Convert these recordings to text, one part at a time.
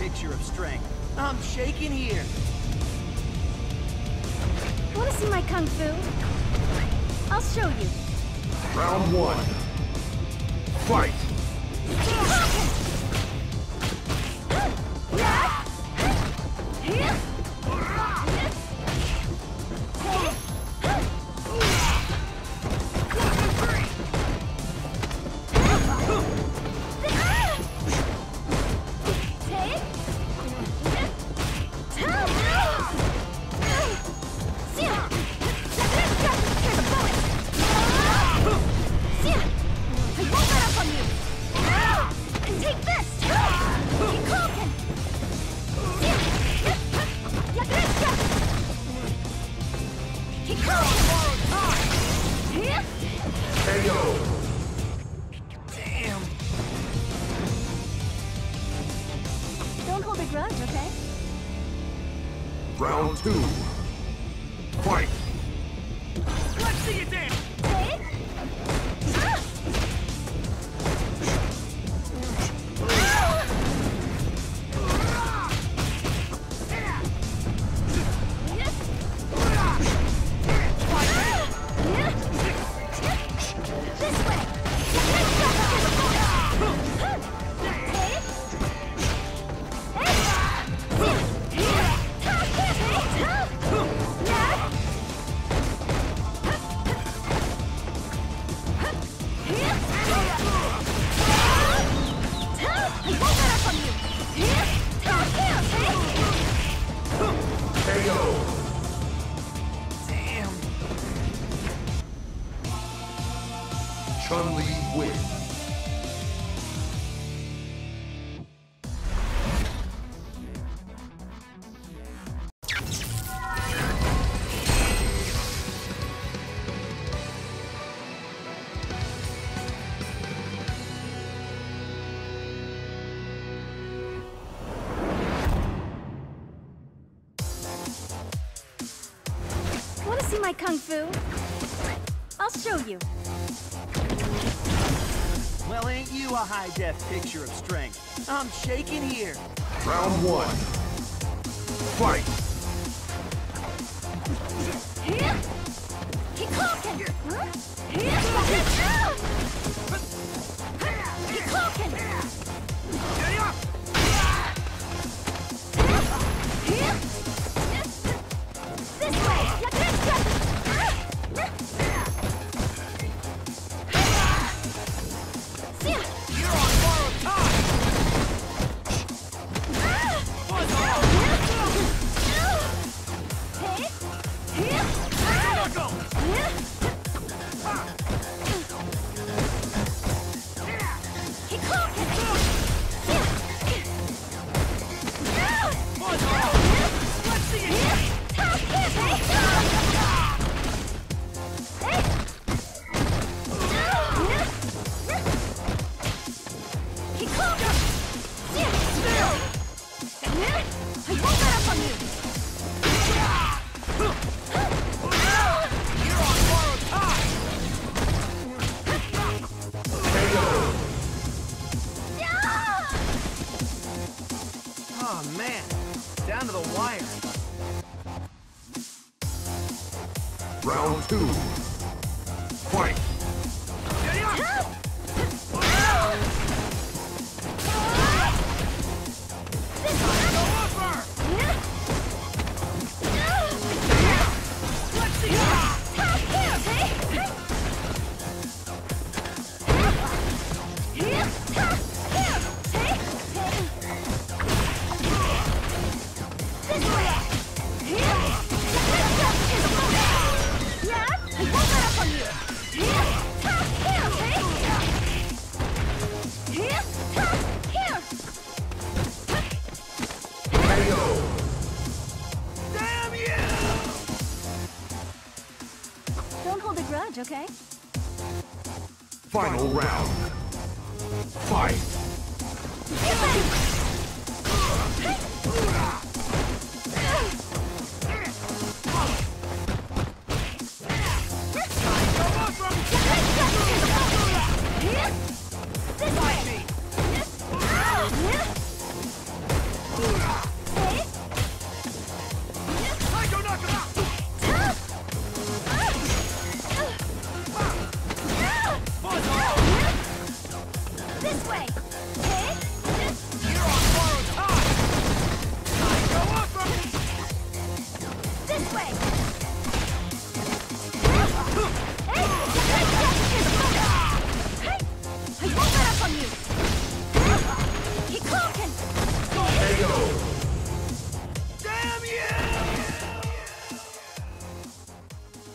Picture of strength. I'm shaking here. Wanna see my kung fu? I'll show you. Round one. Fight! Chun-Li wins. Want to see my kung fu? I'll show you. Well, ain't you a high-def picture of strength? I'm shaking here. Round one. Fight! Okay. Final round. Fight.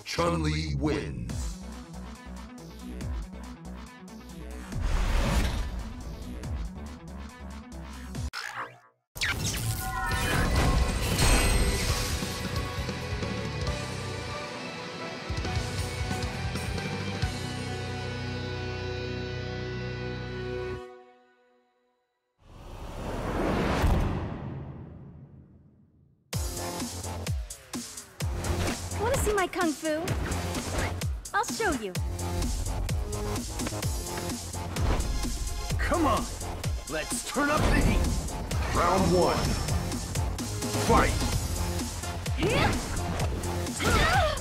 Chun-Li wins. See my kung fu? I'll show you. Come on, let's turn up the heat. Round one. Fight.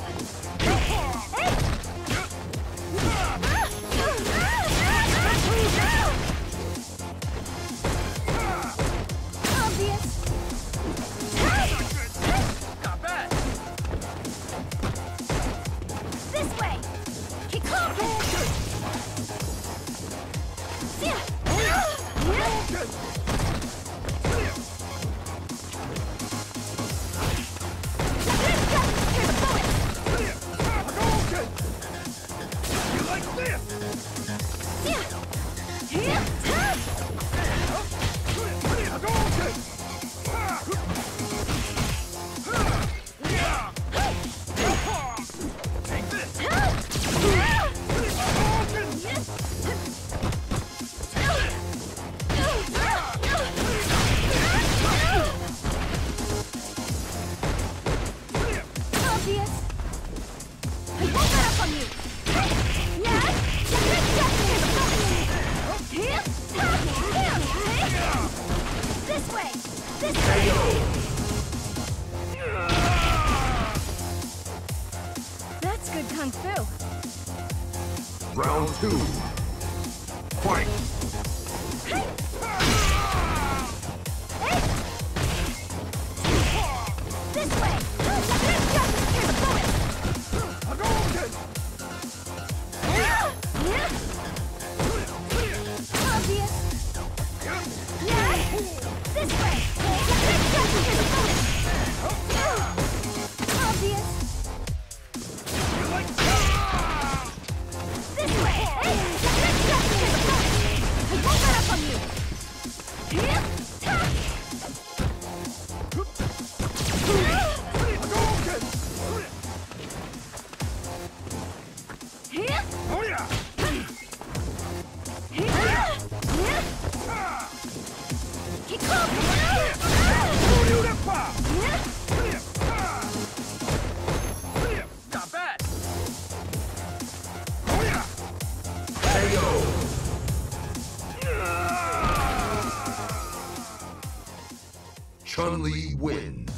That's good kung fu. Round two. Fight. Chun-Li wins.